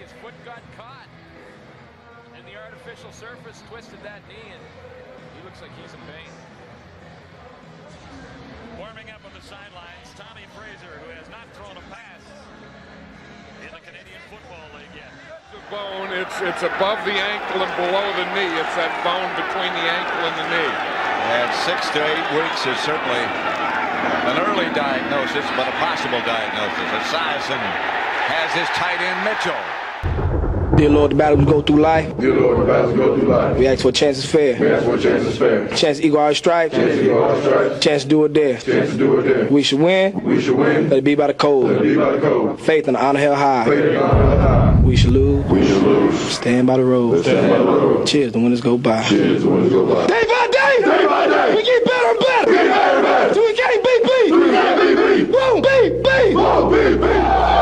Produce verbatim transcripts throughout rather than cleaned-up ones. His foot got caught, and the artificial surface twisted that knee, and he looks like he's in pain. Warming up on the sidelines, Tommie Frazier, who has not thrown a pass in the Canadian Football League yet. The bone, it's, it's above the ankle and below the knee. It's that bone between the ankle and the knee. And six to eight weeks is certainly an early diagnosis, but a possible diagnosis. Esiason has his tight end Mitchell. Dear Lord, the battles go through life. Dear Lord, the battles go through life. We ask for chances fair. We ask for chances fair. Chance equal our stripes. Chance equal our stripes. Chance to do it there. Chance to do it there. We should win. We should win. Let it be by the code. Let it be by the code. Faith and honor held high. Faith and honor held high. We should lose. We should lose. Stand by the road. Stand by the road. Cheers, the winners go by. Cheers, the winners go by. Day by day. Day by day. We get better and better. We get better and better. Do we can't beat beat. Do we can't beat beat. Boom, beat, beat. Boom, beat, beat.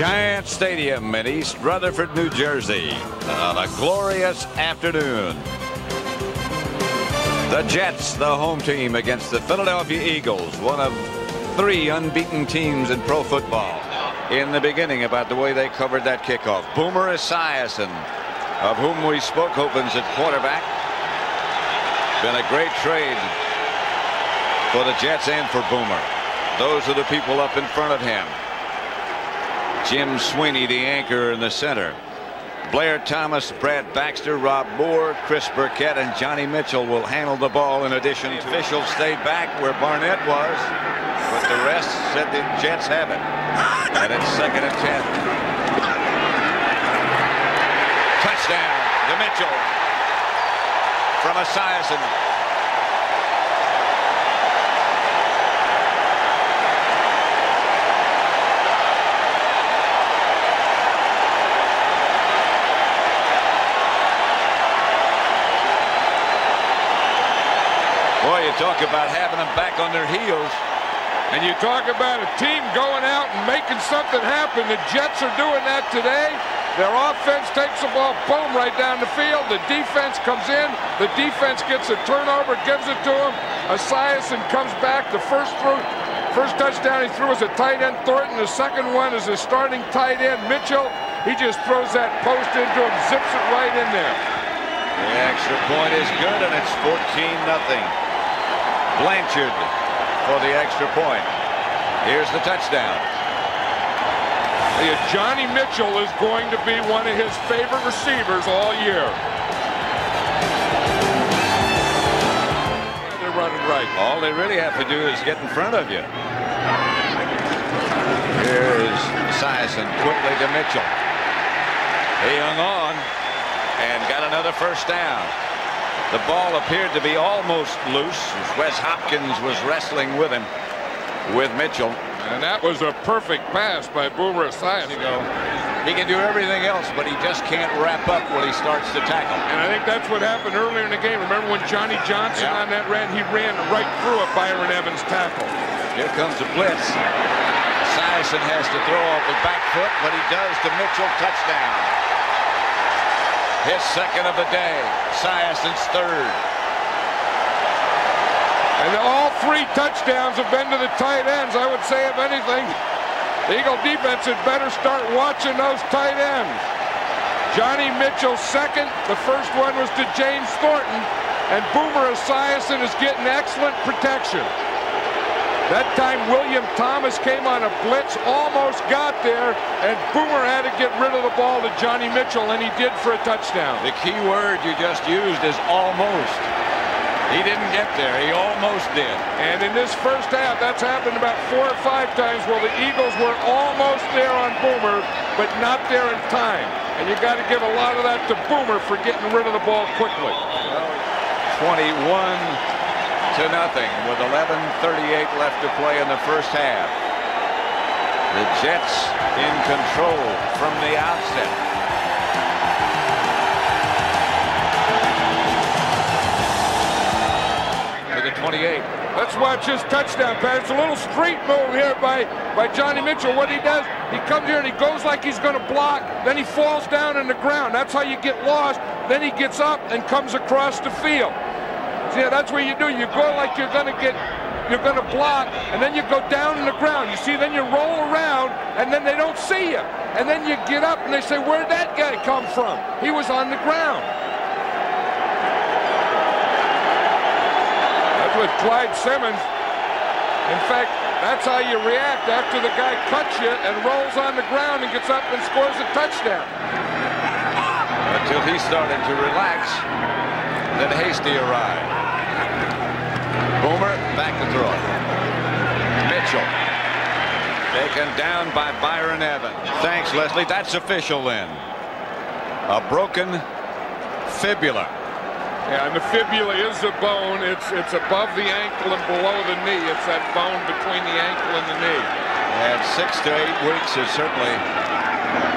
Giant Stadium in East Rutherford, New Jersey, on a glorious afternoon. The Jets, the home team against the Philadelphia Eagles, one of three unbeaten teams in pro football. In the beginning, about the way they covered that kickoff, Boomer Esiason, of whom we spoke, opens at quarterback. Been a great trade for the Jets and for Boomer. Those are the people up in front of him. Jim Sweeney, the anchor, in the center. Blair Thomas, Brad Baxter, Rob Moore, Chris Burkett, and Johnny Mitchell will handle the ball. In addition, the officials stayed back where Barnett was, but the rest said the Jets have it. And it's second and ten. Touchdown to Mitchell from Esiason. Boy, you talk about having them back on their heels. And you talk about a team going out and making something happen. The Jets are doing that today. Their offense takes the ball, boom, right down the field. The defense comes in. The defense gets a turnover, gives it to him. Esiason comes back. The first throw, first touchdown he threw is a tight end, Thornton. The second one is a starting tight end, Mitchell. He just throws that post into him, zips it right in there. The extra point is good, and it's fourteen nothing. Blanchard for the extra point. Here's the touchdown. Johnny Mitchell is going to be one of his favorite receivers all year. They're running right. All they really have to do is get in front of you. Here's Esiason quickly to Mitchell. He hung on and got another first down. The ball appeared to be almost loose. Wes Hopkins was wrestling with him, with Mitchell. And that was a perfect pass by Boomer Esiason. He can do everything else, but he just can't wrap up when he starts to tackle. And I think that's what happened earlier in the game. Remember when Johnny Johnson yeah. on that ran, he ran right through a Byron Evans tackle. Here comes the blitz. Esiason has to throw off the back foot, but he does to Mitchell. Touchdown. His second of the day, Esiason's third. And all three touchdowns have been to the tight ends. I would say, if anything, the Eagle defense had better start watching those tight ends. Johnny Mitchell second. The first one was to James Thornton. And Boomer Esiason is getting excellent protection. That time William Thomas came on a blitz, almost got there, and Boomer had to get rid of the ball to Johnny Mitchell, and he did for a touchdown. The key word you just used is almost. He didn't get there. He almost did. And in this first half, that's happened about four or five times where the Eagles were almost there on Boomer, but not there in time. And you got to give a lot of that to Boomer for getting rid of the ball quickly. twenty-one to nothing with eleven thirty-eight left to play in the first half. The Jets in control from the outset. To the twenty-eight. Let's watch his touchdown pass. It's a little street move here by, by Johnny Mitchell. What he does, he comes here and he goes like he's going to block. Then he falls down on the ground. That's how you get lost. Then he gets up and comes across the field. See, that's what you do. You go like you're going to get, you're going to block, and then you go down in the ground. You see, then you roll around, and then they don't see you. And then you get up, and they say, where'd that guy come from? He was on the ground. That's with Clyde Simmons. In fact, that's how you react after the guy cuts you and rolls on the ground and gets up and scores a touchdown. Until he started to relax, then Hasty arrived. Boomer back to throw. Mitchell taken down by Byron Evans. Thanks, Leslie. That's official then. A broken fibula. Yeah, and the fibula is a bone. It's it's above the ankle and below the knee. It's that bone between the ankle and the knee. And six to eight weeks is certainly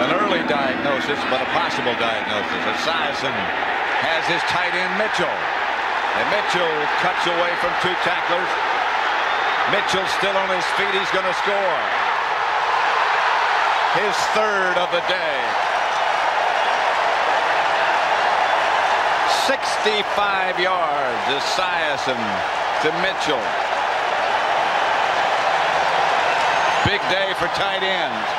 an early diagnosis, but a possible diagnosis. Esiason has his tight end Mitchell, and Mitchell cuts away from two tacklers. Mitchell's still on his feet. He's going to score his third of the day. sixty-five yards, Esiason to Mitchell. Big day for tight ends.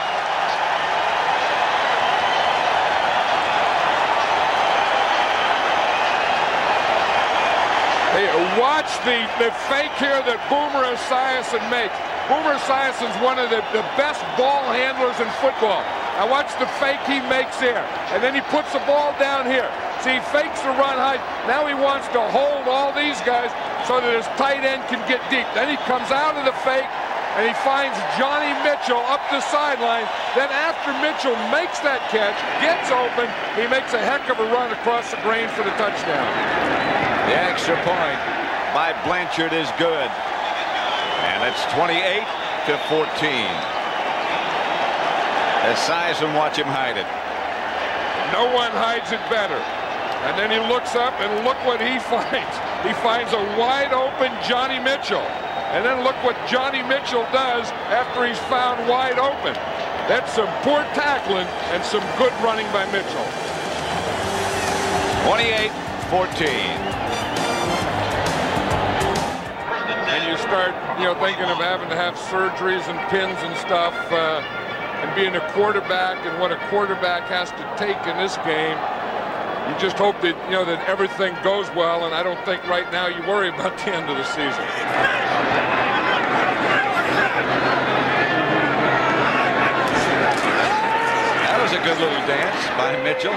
Hey, watch the, the fake here that Boomer Esiason makes. Boomer Esiason's one of the, the best ball handlers in football. Now watch the fake he makes there. And then he puts the ball down here. See, he fakes the run high. Now he wants to hold all these guys so that his tight end can get deep. Then he comes out of the fake, and he finds Johnny Mitchell up the sideline. Then after Mitchell makes that catch, gets open, he makes a heck of a run across the grain for the touchdown. The extra point by Blanchard is good. And it's twenty-eight to fourteen. Esiason, watch him hide it. No one hides it better. And then he looks up, and look what he finds. He finds a wide-open Johnny Mitchell. And then look what Johnny Mitchell does after he's found wide open. That's some poor tackling and some good running by Mitchell. twenty-eight fourteen. And you start, you know, thinking of having to have surgeries and pins and stuff. Uh, and being a quarterback and what a quarterback has to take in this game. You just hope that, you know, that everything goes well, and I don't think right now you worry about the end of the season. That was a good little dance by Mitchell.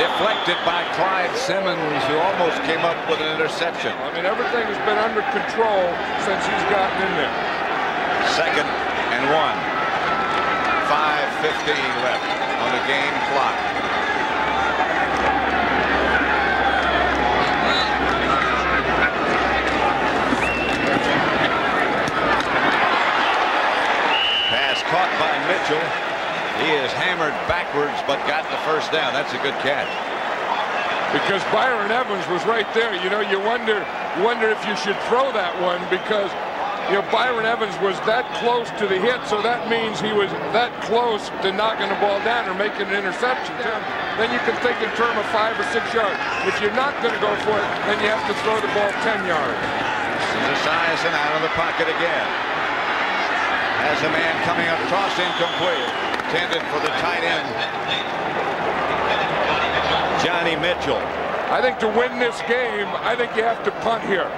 Deflected by Clyde Simmons, who almost came up with an interception. I mean, everything has been under control since he's gotten in there. Second and one. five fifteen left on the game clock. Caught by Mitchell. He is hammered backwards, but got the first down. That's a good catch. Because Byron Evans was right there. You know, you wonder, you wonder if you should throw that one, because, you know, Byron Evans was that close to the hit, so that means he was that close to knocking the ball down or making an interception. Then you can think in terms of five or six yards. If you're not going to go for it, then you have to throw the ball ten yards. Esiason out of the pocket again. As a man coming up, toss incomplete, intended for the tight end, Johnny Mitchell. I think to win this game, I think you have to punt here.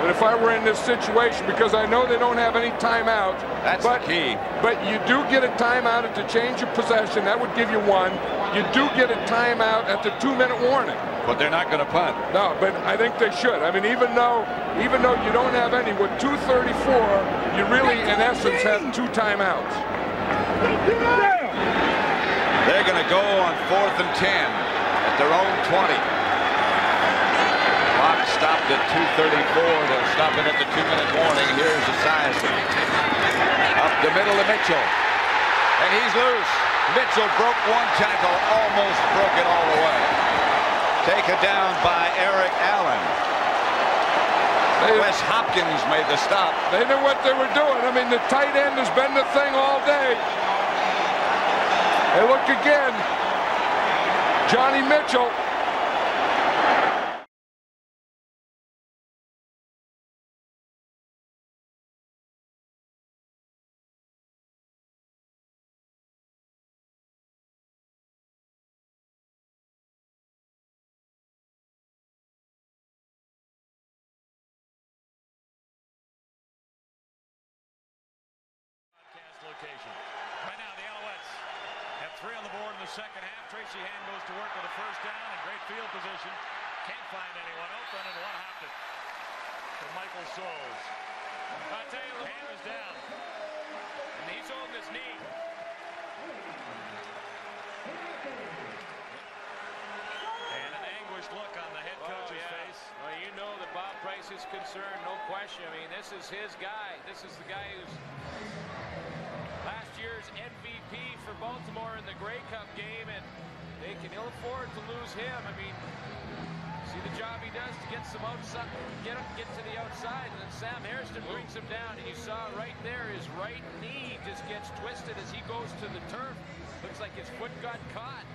But if I were in this situation, because I know they don't have any timeouts. That's but, the key. But you do get a timeout at the change of possession. That would give you one. You do get a timeout at the two-minute warning. But they're not going to punt. No, but I think they should. I mean, even though even though you don't have any, with two thirty-four, you really, in essence, have two timeouts. They're going to go on fourth and ten at their own twenty. Clock stopped at two thirty-four. They're stopping at the two-minute warning. Here's Esiason. Up the middle to Mitchell. And he's loose. Mitchell broke one tackle, almost broke it all the way. Taken down by Eric Allen. They, Wes Hopkins made the stop. They knew what they were doing. I mean, the tight end has been the thing all day. And look again. Johnny Mitchell occasion. Right now, the Alouettes have three on the board in the second half. Tracy Ham goes to work with a first down and great field position. Can't find anyone open, and one hopped it to Michael Scholes. I tell you, Ham is down, and he's on his knee. And an anguished look on the head coach's oh, yeah. face. Well, you know that Bob Price is concerned, no question. I mean, this is his guy. This is the guy who's last year's M V P for Baltimore in the Grey Cup game, and they can ill afford to lose him. I mean, see the job he does to get some outside, get up, get to the outside, and then Sam Harrison brings him down. And you saw right there his right knee just gets twisted as he goes to the turf. Looks like his foot got caught,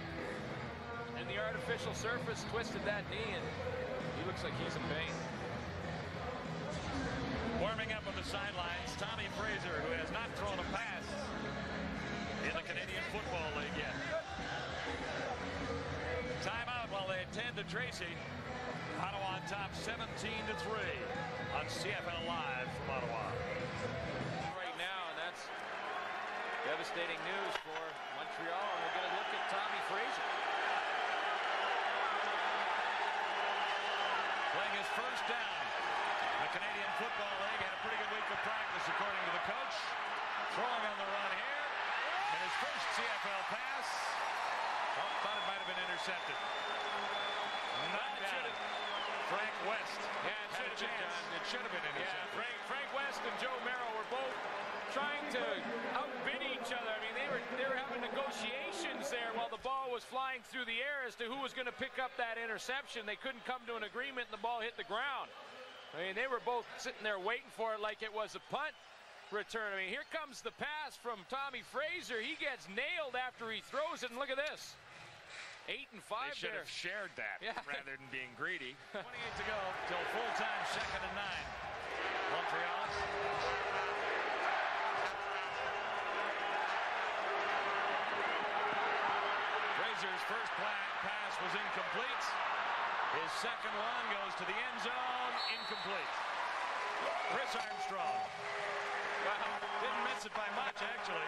and the artificial surface twisted that knee, and he looks like he's in pain. Warming up on the sidelines, Tommie Frazier, who has not thrown a pass in the Canadian Football League yet. Timeout while they attend to Tracy. Ottawa on top, seventeen to three on C F L Live from Ottawa. Right now, and that's devastating news for Montreal. And we're going to look at Tommie Frazier. Playing his first down. The Canadian Football League had a pretty good week of practice, according to the coach. Throwing on the run here. And his first C F L pass. Oh, thought it might have been intercepted. Not down. Frank West. Yeah, it should have been done. It should have been intercepted. Yeah, Frank, Frank West and Joe Merrill were both trying to outbid each other. I mean, they were they were having negotiations there while the ball was flying through the air as to who was going to pick up that interception. They couldn't come to an agreement, and the ball hit the ground. I mean, they were both sitting there waiting for it like it was a punt return. I mean, here comes the pass from Tommie Frazier. He gets nailed after he throws it, and look at this. Eight and five. They should there. have shared that yeah. rather than being greedy. twenty-eight to go till full time, second and nine. Montreal. Frazier's first pass was incomplete. His second one goes to the end zone, incomplete. Chris Armstrong. Wow. Didn't miss it by much, actually.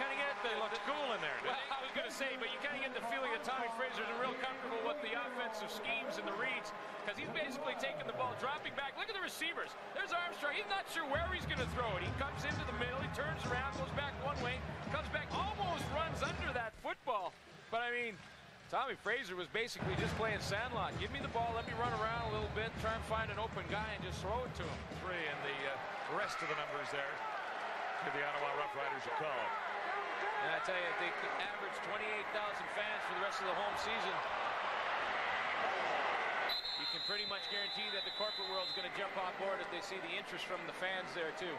Kind of get the, looked the, cool in there, didn't well, I was going to say, but you kind of get the feeling that Tommie Frazier's real comfortable with the offensive schemes and the reads, because he's basically taking the ball, dropping back. Look at the receivers. There's Armstrong. He's not sure where he's going to throw it. He comes into the middle. He turns around, goes back one way, comes back, almost runs under that football. But, I mean, Tommie Frazier was basically just playing sandlot. Give me the ball, let me run around a little bit, try and find an open guy and just throw it to him. Three and the uh, rest of the numbers there. Give the Ottawa Rough Riders a call. And I tell you, if they could average twenty-eight thousand fans for the rest of the home season, you can pretty much guarantee that the corporate world's going to jump on board if they see the interest from the fans there, too.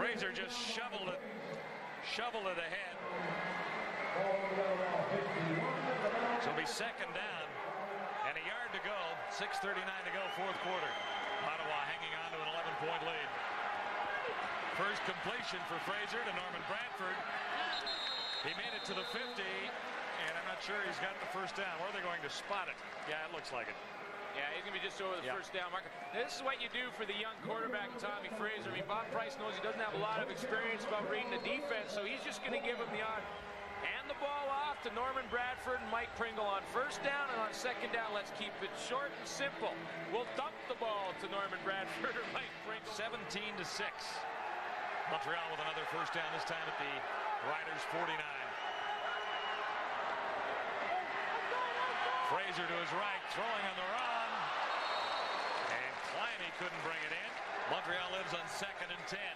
Frazier just shoveled it, shoveled it ahead. So it'll be second down and a yard to go. six thirty-nine to go, fourth quarter. Ottawa hanging on to an eleven point lead. First completion for Frazier to Norman Bradford. He made it to the fifty, and I'm not sure he's got the first down. Where are they going to spot it? Yeah, it looks like it. Yeah, he's going to be just over the yeah. first down marker. This is what you do for the young quarterback, Tommie Frazier. I mean, Bob Price knows he doesn't have a lot of experience about reading the defense, so he's just going to give him the honor. And the ball off to Norman Bradford and Mike Pringle on first down, and on second down, let's keep it short and simple. We'll dump the ball to Norman Bradford or Mike Pringle. seventeen to six. Montreal with another first down, this time at the Riders' forty-nine. Frazier to his right, throwing on the run. And Climby couldn't bring it in. Montreal lives on second and ten.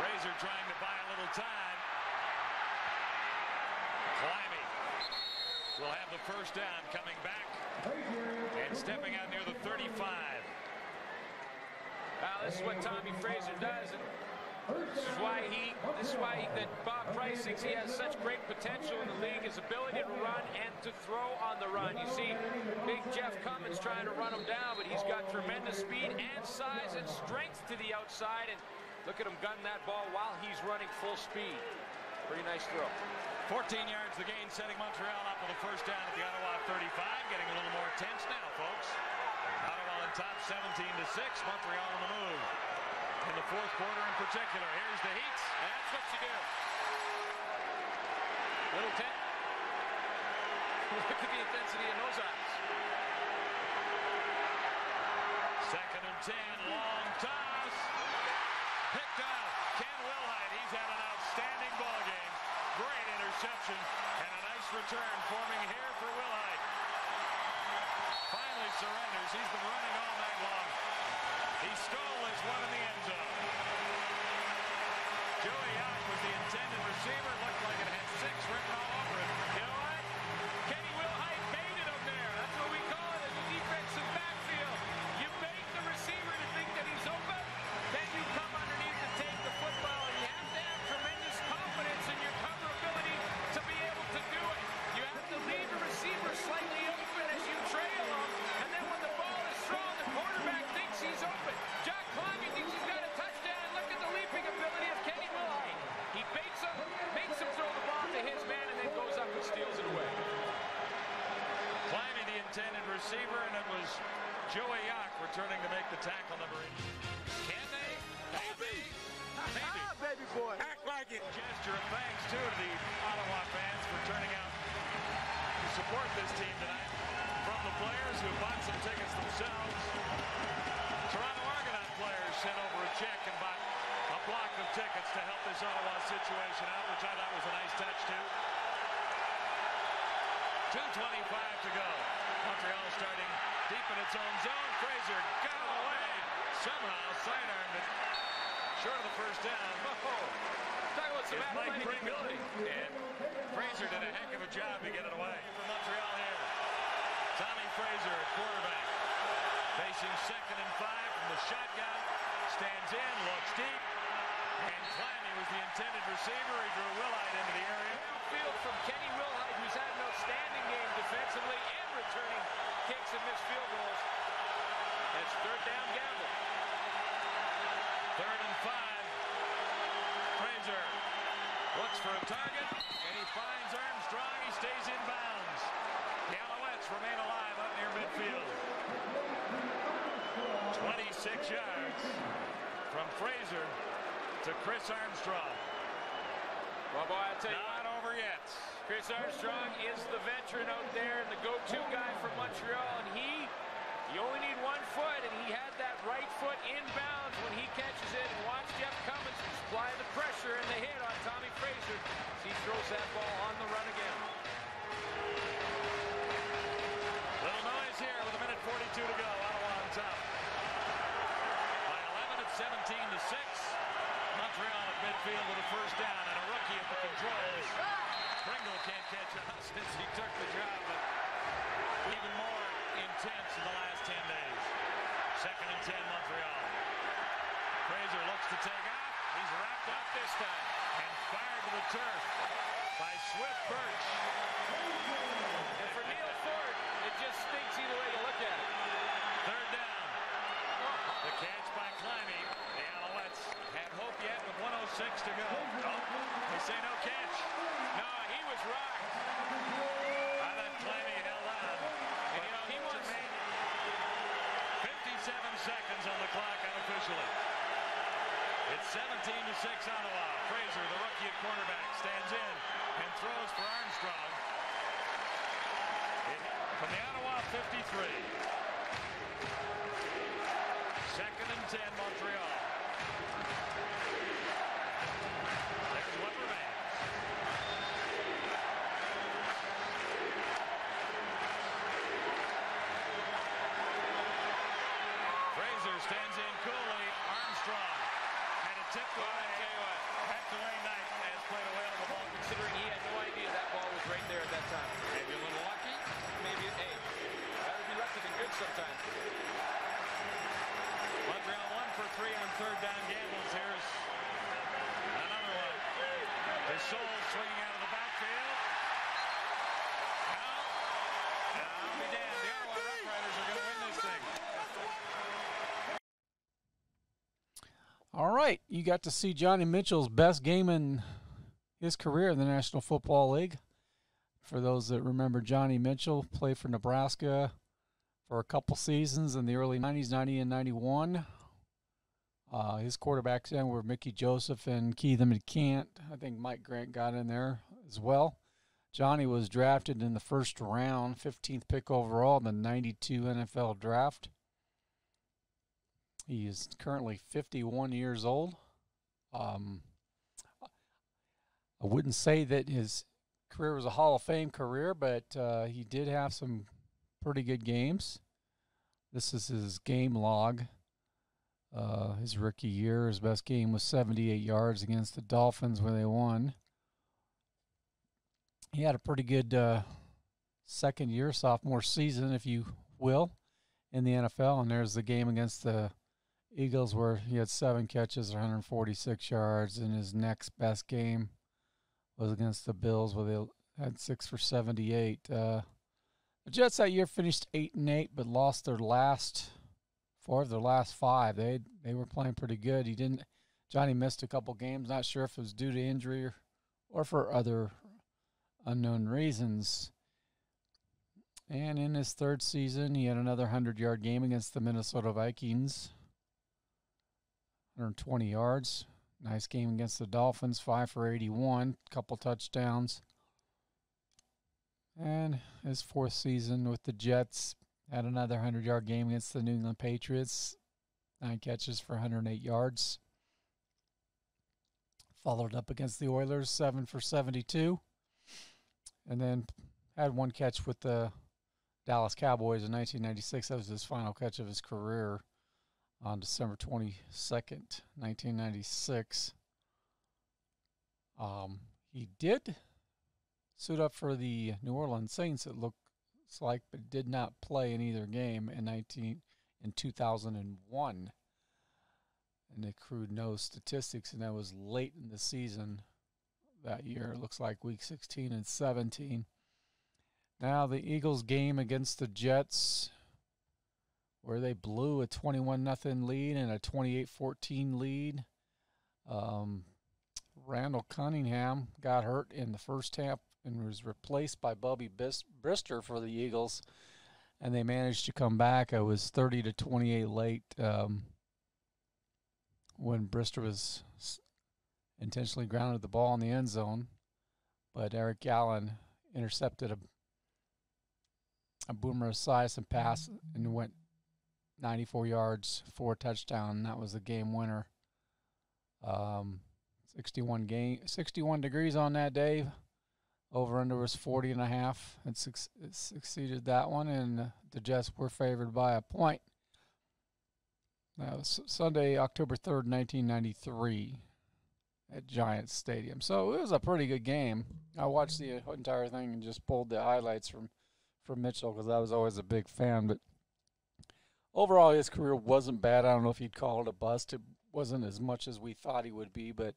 Frazier trying to buy a little time. Climby will have the first down, coming back and stepping out near the thirty-five. Wow, this is what Tommie Frazier does. This is why he, this is why he, that Bob Price thinks he has such great potential in the league, his ability to run and to throw on the run. You see, big Jeff Cummins trying to run him down, but he's got tremendous speed and size and strength to the outside. And look at him gun that ball while he's running full speed. Pretty nice throw. fourteen yards the gain, setting Montreal up with a first down at the Ottawa thirty-five. Getting a little more tense now, folks. Ottawa on top, seventeen to six. Montreal on the move. in the fourth quarter in particular. Here's the heat. That's what you do. Littleton. Look at the intensity in those eyes. Second and ten. Long toss. Picked up. Ken Wilhite. He's had an outstanding ball game. Great interception and a nice return forming here for Wilhite. Finally surrenders. He's been running all night long. He stole his one in the end zone. Joey Young was the intended receiver. Looked like it had six written all over it. You know what? Kenny Wilhite baited him there. That's what we call it in the defensive backfield. You bait the receiver to think that he's open, then you come underneath to take the football, and you have to have tremendous confidence in your coverability to be able to do it. You have to leave the receiver slightly open as you trail him, and then when the ball is thrown, the quarterback thinks he's open. Jack Climby thinks he's got a touchdown. Look at the leaping ability of Kenny Wilhite. He baits him, makes him throw the ball to his man, and then goes up and steals it away. Climby, the intended receiver, and it was Joey Yock returning to make the tackle number eight. Can they? Maybe. Maybe. Ah, baby boy. Act like it. Gesture and thanks, too, to the Ottawa fans for turning out to support this team tonight. From the players who bought some tickets themselves, Toronto Argonaut players sent over a check and bought a block of tickets to help this Ottawa situation out, which I thought was a nice touch, too. two twenty-five to go. Montreal starting deep in its own zone. Frazier got away. Somehow sidearmed it. Short of the first down. It's Mike Pringle. And Frazier did a heck of a job to get it away. From Montreal here. Tommie Frazier, quarterback. Facing second and five from the shotgun. Stands in, looks deep. And Climby was the intended receiver. He drew Wilhite into the area. Field from Kenny Wilhite, who's had an outstanding game defensively and returning kicks and missed field goals. That's third down gamble. Third and five. Frazier looks for a target, and he finds Armstrong. He stays in bounds. The Alouettes remain alive up near midfield. twenty-six yards from Frazier to Chris Armstrong. Well, boy, I tell you, not over yet. Chris Armstrong is the veteran out there and the go-to guy from Montreal, and he, you only need one foot, and he had that right foot inbounds when he catches it. And watch Jeff Cummins apply the pressure and the hit on Tommie Frazier as he throws that ball on the run again. Little noise here with a minute forty-two to go. Ottawa on top. By eleven at seventeen to six. Montreal at midfield with a first down and a rookie at the controls. Pringle can't catch up since he took the job, but even more intense in the last ten days. Second and ten, Montreal. Frazier looks to take off. He's wrapped up this time and fired to the turf by Swift Birch. And for Neil Ford, it just stinks either way you look at it. Third down. The catch by Climby. The Alouettes had hope yet with one oh six to go. Oh, they say no catch. No, he was rocked. I thought Climby held on. And you know, he wants fifty-seven seconds on the clock unofficially. It's seventeen to six Ottawa. Frazier, the rookie at quarterback, stands in and throws for Armstrong. It, from the Ottawa fifty-three. Second and ten, Montreal. There's what remains. Frazier stands in coolly. Armstrong. Tipped away. That's Dwayne Knight has played away on the ball, considering he had no idea that ball was right there at that time. Maybe a little lucky. Maybe an eight. That would be lucky than good sometimes. Montreal one for three on third down gambles. Here's another one. His soul swinging out of the backfield. Now, now I'll be damned. The Ottawa Rough Riders are going to win this thing. All right, you got to see Johnny Mitchell's best game in his career in the National Football League. For those that remember Johnny Mitchell, played for Nebraska for a couple seasons in the early nineties, ninety and ninety-one. Uh, his quarterbacks then were Mickey Joseph and Keith McCant. I think Mike Grant got in there as well. Johnny was drafted in the first round, fifteenth pick overall in the ninety-two N F L draft. He is currently fifty-one years old. Um, I wouldn't say that his career was a Hall of Fame career, but uh, he did have some pretty good games. This is his game log. Uh, his rookie year, his best game was seventy-eight yards against the Dolphins where they won. He had a pretty good uh, second year, sophomore season, if you will, in the N F L. And there's the game against the Eagles where he had seven catches, one hundred forty-six yards. And his next best game was against the Bills where they had six for seventy-eight. Uh, the Jets that year finished eight and eight, but lost their last four of their last five. They they were playing pretty good. He didn't. Johnny missed a couple games. Not sure if it was due to injury or, or for other unknown reasons. And in his third season, he had another hundred-yard game against the Minnesota Vikings. one hundred twenty yards. Nice game against the Dolphins, five for eighty-one, couple touchdowns. And his fourth season with the Jets, had another hundred-yard game against the New England Patriots, nine catches for one hundred eight yards. Followed up against the Oilers, seven for seventy-two. And then had one catch with the Dallas Cowboys in nineteen ninety-six. That was his final catch of his career on December twenty-second, nineteen ninety-six. Um, he did suit up for the New Orleans Saints, it looked like, but did not play in either game in nineteen in two thousand one. And accrued no statistics, and that was late in the season that year. It looks like week sixteen and seventeen. Now the Eagles game against the Jets, where they blew a twenty-one nothing lead and a twenty-eight fourteen lead. Um, Randall Cunningham got hurt in the first half and was replaced by Bobby Brister for the Eagles, and they managed to come back. It was thirty to twenty-eight late um, when Brister was intentionally grounded the ball in the end zone, but Eric Allen intercepted a, a Boomer Esiason pass and went ninety-four yards for a touchdown. That was the game winner. Um, sixty-one game, sixty-one degrees on that day. Over under was forty and a half. It, su it succeeded that one, and the Jets were favored by a point. That was Sunday, October third, nineteen ninety-three. At Giants Stadium. So it was a pretty good game. I watched the entire thing and just pulled the highlights from, from Mitchell because I was always a big fan. But overall, his career wasn't bad. I don't know if you'd call it a bust. It wasn't as much as we thought he would be, but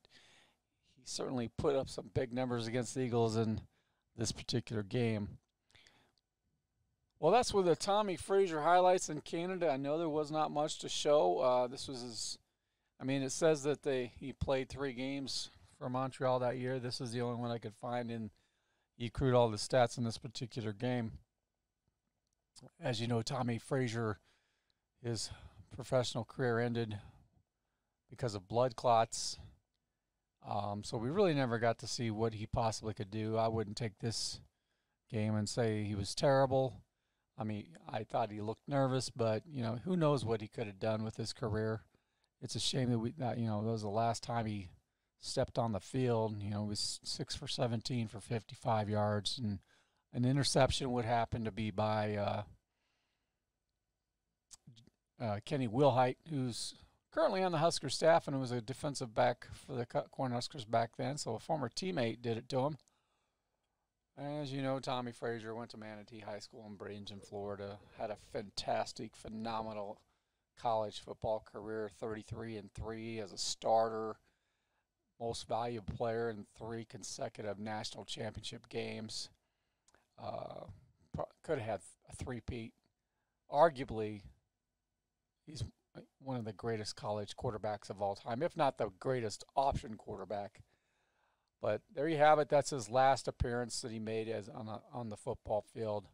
he certainly put up some big numbers against the Eagles in this particular game. Well, that's with the Tommie Frazier highlights in Canada. I know there was not much to show. Uh, this was his... I mean, it says that they he played three games for Montreal that year. This is the only one I could find, and he accrued all the stats in this particular game. As you know, Tommie Frazier, his professional career ended because of blood clots. Um, so we really never got to see what he possibly could do. I wouldn't take this game and say he was terrible. I mean, I thought he looked nervous, but, you know, who knows what he could have done with his career. It's a shame that we, that, you know, that was the last time he stepped on the field. You know, it was six for seventeen for fifty-five yards, and an interception would happen to be by uh, uh, Kenny Wilhite, who's currently on the Husker staff and was a defensive back for the Cornhuskers back then. So a former teammate did it to him. As you know, Tommie Frazier went to Manatee High School in Bradenton, Florida. Had a fantastic, phenomenal college football career, thirty-three and three as a starter, most valuable player in three consecutive national championship games. Uh, could have had a three-peat. Arguably, he's one of the greatest college quarterbacks of all time, if not the greatest option quarterback. But there you have it. That's his last appearance that he made as on, a, on the football field.